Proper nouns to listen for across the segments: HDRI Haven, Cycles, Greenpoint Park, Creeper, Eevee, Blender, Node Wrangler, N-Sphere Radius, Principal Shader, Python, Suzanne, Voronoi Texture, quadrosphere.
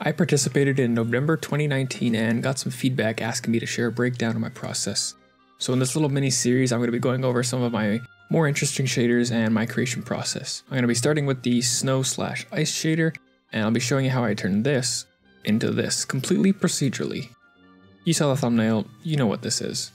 I participated in November 2019 and got some feedback asking me to share a breakdown of my process. So in this little mini series, I'm going to be going over some of my more interesting shaders and my creation process. I'm going to be starting with the snow/ice shader, and I'll be showing you how I turned this into this completely procedurally. You saw the thumbnail, you know what this is.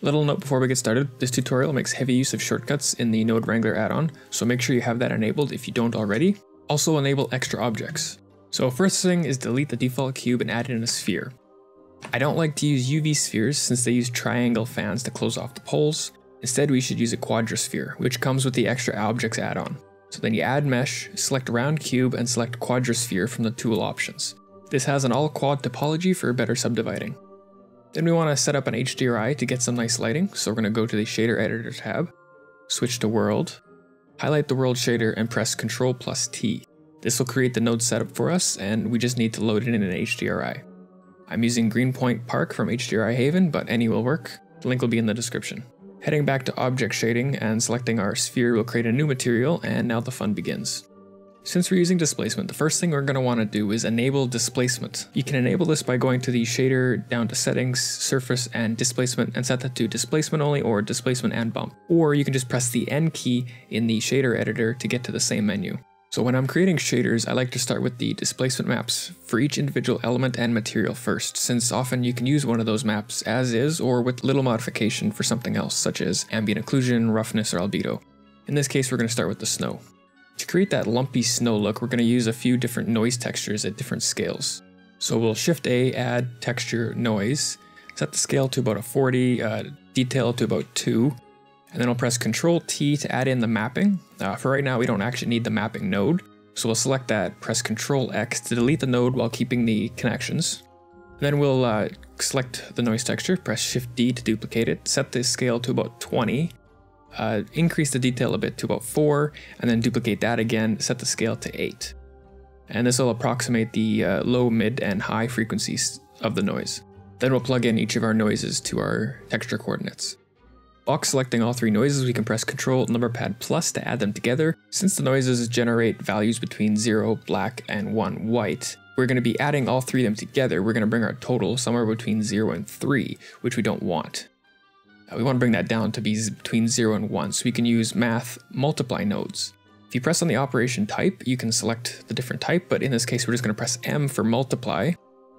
Little note before we get started, this tutorial makes heavy use of shortcuts in the Node Wrangler add-on, so make sure you have that enabled if you don't already. Also enable extra objects. So first thing is delete the default cube and add in a sphere. I don't like to use UV spheres since they use triangle fans to close off the poles. Instead, we should use a quadrosphere, which comes with the extra objects add-on. So then you add mesh, select round cube, and select quadrosphere from the tool options. This has an all quad topology for better subdividing. Then we want to set up an HDRI to get some nice lighting, so we're going to go to the shader editor tab, switch to world, highlight the world shader and press Ctrl+T. This will create the node setup for us, and we just need to load it in an HDRI. I'm using Greenpoint Park from HDRI Haven, but any will work. The link will be in the description. Heading back to object shading and selecting our sphere will create a new material, and now the fun begins. Since we're using displacement, the first thing we're going to want to do is enable displacement. You can enable this by going to the shader, down to settings, surface, and displacement, and set that to displacement only or displacement and bump. Or you can just press the N key in the shader editor to get to the same menu. So when I'm creating shaders, I like to start with the displacement maps for each individual element and material first, since often you can use one of those maps as is or with little modification for something else, such as ambient occlusion, roughness, or albedo. In this case, we're going to start with the snow. To create that lumpy snow look, we're going to use a few different noise textures at different scales. So we'll Shift A, add texture noise, set the scale to about a 40, detail to about 2, and then I'll press Ctrl+T to add in the mapping. For right now, we don't actually need the mapping node, so we'll select that, press Ctrl+X to delete the node while keeping the connections. And then we'll select the noise texture, press Shift D to duplicate it, set the scale to about 20. Increase the detail a bit to about 4, and then duplicate that again, set the scale to 8. And this will approximate the low, mid, and high frequencies of the noise. Then we'll plug in each of our noises to our texture coordinates. Box selecting all three noises, we can press Ctrl numberpad plus to add them together. Since the noises generate values between 0 black and 1 white, we're going to be adding all three of them together. We're going to bring our total somewhere between 0 and 3, which we don't want. We want to bring that down to be between 0 and 1, so we can use math multiply nodes. If you press on the operation type, you can select the different type, but in this case we're just going to press M for multiply.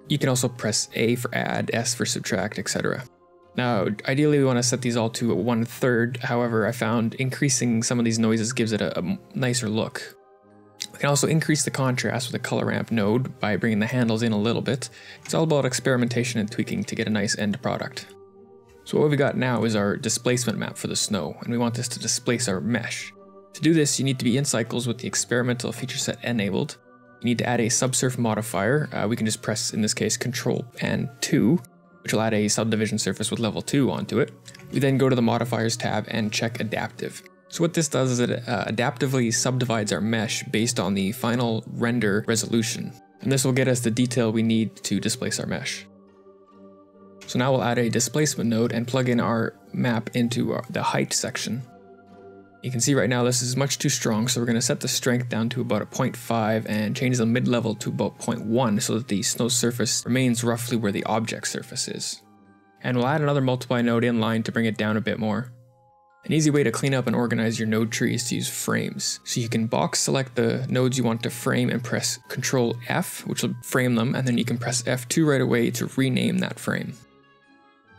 You can also press A for add, S for subtract, etc. Now ideally we want to set these all to 1/3, however I found increasing some of these noises gives it a nicer look. We can also increase the contrast with a color ramp node by bringing the handles in a little bit. It's all about experimentation and tweaking to get a nice end product. So what we've got now is our displacement map for the snow, and we want this to displace our mesh. To do this, you need to be in Cycles with the experimental feature set enabled. You need to add a subsurf modifier. We can just press, in this case, Ctrl and 2, which will add a subdivision surface with level 2 onto it. We then go to the modifiers tab and check adaptive. So what this does is it adaptively subdivides our mesh based on the final render resolution, and this will get us the detail we need to displace our mesh. So now we'll add a displacement node and plug in our map into the height section. You can see right now this is much too strong, so we're going to set the strength down to about a 0.5 and change the mid-level to about 0.1 so that the snow surface remains roughly where the object surface is. And we'll add another multiply node inline to bring it down a bit more. An easy way to clean up and organize your node tree is to use frames. So you can box select the nodes you want to frame and press Ctrl F, which will frame them, and then you can press F2 right away to rename that frame.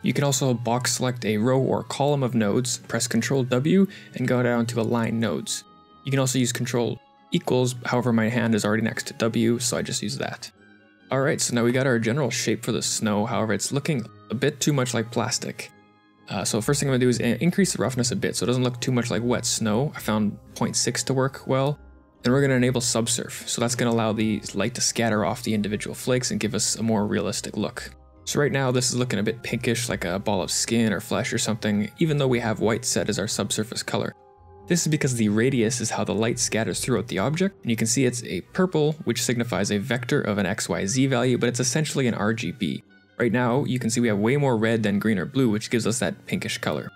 You can also box select a row or column of nodes, press Ctrl W, and go down to align nodes. You can also use Ctrl equals, however my hand is already next to W, so I just use that. Alright, so now we got our general shape for the snow, however it's looking a bit too much like plastic. So first thing I'm going to do is increase the roughness a bit so it doesn't look too much like wet snow. I found 0.6 to work well. Then we're going to enable subsurf, so that's going to allow the light to scatter off the individual flakes and give us a more realistic look. So right now this is looking a bit pinkish, like a ball of skin or flesh or something, even though we have white set as our subsurface color. This is because the radius is how the light scatters throughout the object, and you can see it's a purple, which signifies a vector of an XYZ value, but it's essentially an RGB. Right now you can see we have way more red than green or blue, which gives us that pinkish color.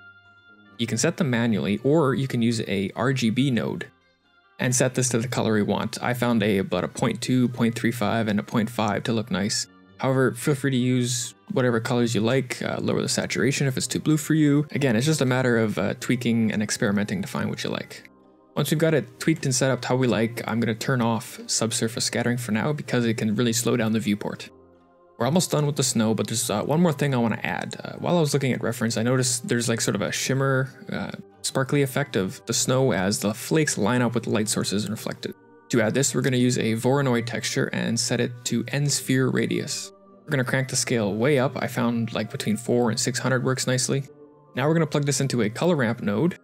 You can set them manually, or you can use a RGB node. and set this to the color we want. I found about a 0.2, 0.35, and a 0.5 to look nice. However, feel free to use whatever colors you like, lower the saturation if it's too blue for you. Again, it's just a matter of tweaking and experimenting to find what you like. Once we've got it tweaked and set up how we like, I'm going to turn off subsurface scattering for now because it can really slow down the viewport. We're almost done with the snow, but there's one more thing I want to add. While I was looking at reference, I noticed there's like sort of a shimmer, sparkly effect of the snow as the flakes line up with light sources and reflect it. To add this, we're going to use a Voronoi texture and set it to N-Sphere Radius. We're going to crank the scale way up. I found like between 4 and 600 works nicely. Now we're going to plug this into a color ramp node,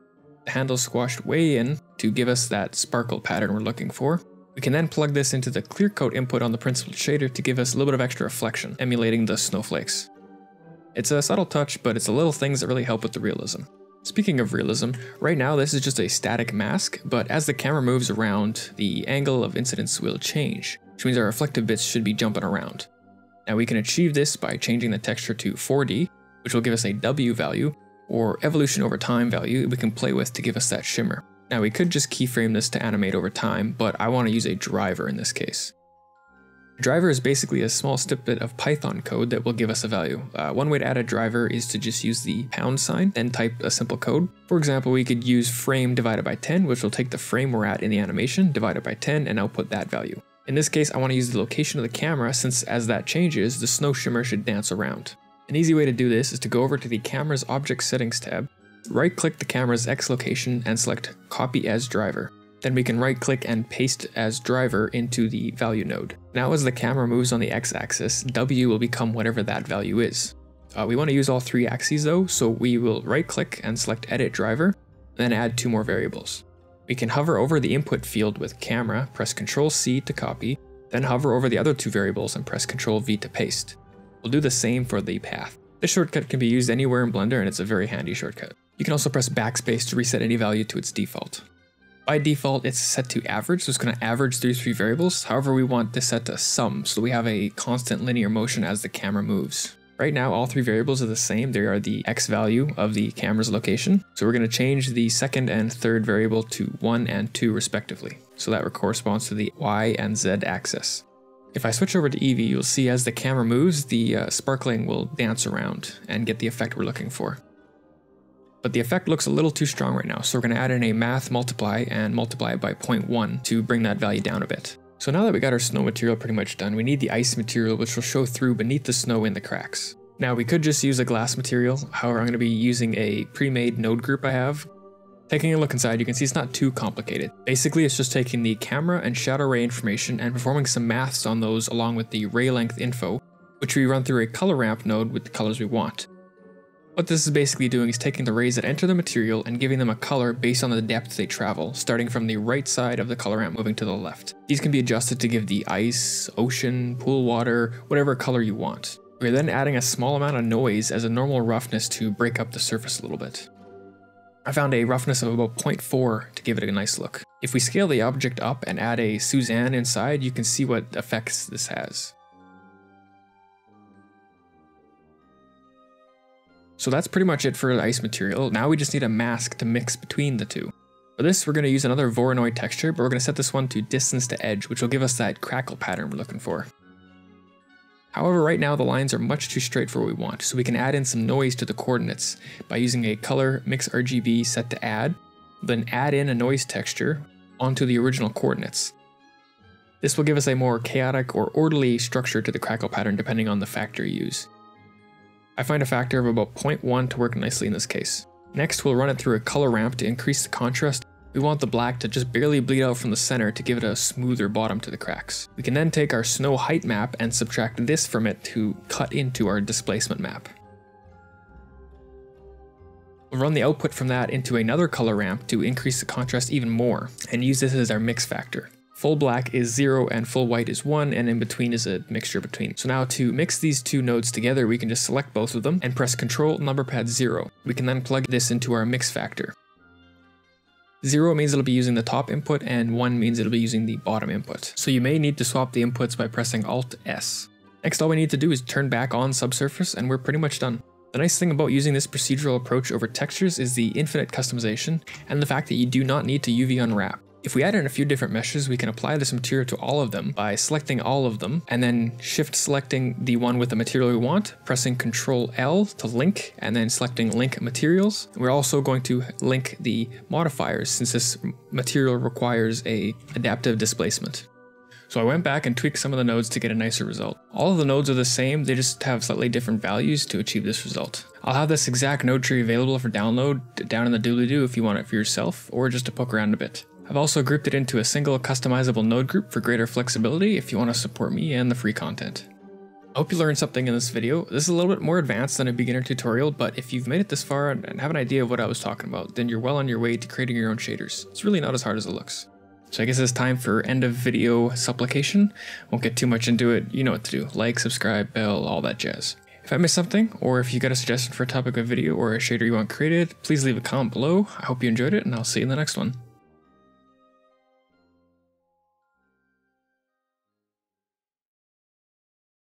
the handle squashed way in to give us that sparkle pattern we're looking for. We can then plug this into the clear coat input on the Principal Shader to give us a little bit of extra reflection, emulating the snowflakes. It's a subtle touch, but it's the little things that really help with the realism. Speaking of realism, right now this is just a static mask, but as the camera moves around, the angle of incidence will change, which means our reflective bits should be jumping around. Now we can achieve this by changing the texture to 4D, which will give us a W value, or evolution over time value we can play with to give us that shimmer. Now we could just keyframe this to animate over time, but I want to use a driver in this case. A driver is basically a small snippet of Python code that will give us a value. One way to add a driver is to just use the # and type a simple code. For example, we could use frame divided by 10, which will take the frame we're at in the animation, divided by 10, and output that value. In this case, I want to use the location of the camera since as that changes, the snow shimmer should dance around. An easy way to do this is to go over to the camera's object settings tab, right-click the camera's X location and select Copy as Driver. Then we can right-click and paste as driver into the value node. Now as the camera moves on the X-axis, W will become whatever that value is. We want to use all three axes though, so we will right-click and select Edit Driver, then add two more variables. We can hover over the input field with camera, press Ctrl+C to copy, then hover over the other two variables and press Ctrl+V to paste. We'll do the same for the path. This shortcut can be used anywhere in Blender and it's a very handy shortcut. You can also press backspace to reset any value to its default. By default, it's set to average, so it's going to average through three variables. However, we want this set to sum, so we have a constant linear motion as the camera moves. Right now, all three variables are the same. They are the X value of the camera's location. So we're going to change the second and third variable to 1 and 2 respectively. So that corresponds to the Y and Z axis. If I switch over to Eevee, you'll see as the camera moves, the sparkling will dance around and get the effect we're looking for. But the effect looks a little too strong right now, so we're going to add in a math multiply and multiply it by 0.1 to bring that value down a bit. So now that we got our snow material pretty much done, we need the ice material which will show through beneath the snow in the cracks. Now we could just use a glass material, however I'm going to be using a pre-made node group I have. Taking a look inside, you can see it's not too complicated. Basically it's just taking the camera and shadow ray information and performing some maths on those along with the ray length info, which we run through a color ramp node with the colors we want. What this is basically doing is taking the rays that enter the material and giving them a color based on the depth they travel, starting from the right side of the color ramp moving to the left. These can be adjusted to give the ice, ocean, pool water, whatever color you want. We're then adding a small amount of noise as a normal roughness to break up the surface a little bit. I found a roughness of about 0.4 to give it a nice look. If we scale the object up and add a Suzanne inside, you can see what effects this has. So that's pretty much it for the ice material. Now we just need a mask to mix between the two. For this, we're going to use another Voronoi texture, but we're going to set this one to distance to edge, which will give us that crackle pattern we're looking for. However, right now the lines are much too straight for what we want, so we can add in some noise to the coordinates by using a color mix RGB set to add, then add in a noise texture onto the original coordinates. This will give us a more chaotic or orderly structure to the crackle pattern depending on the factor you use. I find a factor of about 0.1 to work nicely in this case. Next, we'll run it through a color ramp to increase the contrast. We want the black to just barely bleed out from the center to give it a smoother bottom to the cracks. We can then take our snow height map and subtract this from it to cut into our displacement map. We'll run the output from that into another color ramp to increase the contrast even more and use this as our mix factor. Full black is 0 and full white is 1 and in between is a mixture between. So now to mix these two nodes together, we can just select both of them and press Ctrl number pad 0. We can then plug this into our mix factor. 0 means it'll be using the top input and 1 means it'll be using the bottom input. So you may need to swap the inputs by pressing Alt S. Next, all we need to do is turn back on subsurface and we're pretty much done. The nice thing about using this procedural approach over textures is the infinite customization and the fact that you do not need to UV unwrap. If we add in a few different meshes, we can apply this material to all of them by selecting all of them and then shift selecting the one with the material we want, pressing Ctrl+L to link, and then selecting link materials. We're also going to link the modifiers since this material requires an adaptive displacement. So I went back and tweaked some of the nodes to get a nicer result. All of the nodes are the same, they just have slightly different values to achieve this result. I'll have this exact node tree available for download down in the doobly-doo if you want it for yourself, or just to poke around a bit. I've also grouped it into a single customizable node group for greater flexibility if you want to support me and the free content. I hope you learned something in this video. This is a little bit more advanced than a beginner tutorial, but if you've made it this far and have an idea of what I was talking about, then you're well on your way to creating your own shaders. It's really not as hard as it looks. So I guess it's time for end of video supplication. Won't get too much into it. You know what to do. Like, subscribe, bell, all that jazz. If I missed something, or if you got a suggestion for a topic of video or a shader you want created, please leave a comment below. I hope you enjoyed it, and I'll see you in the next one.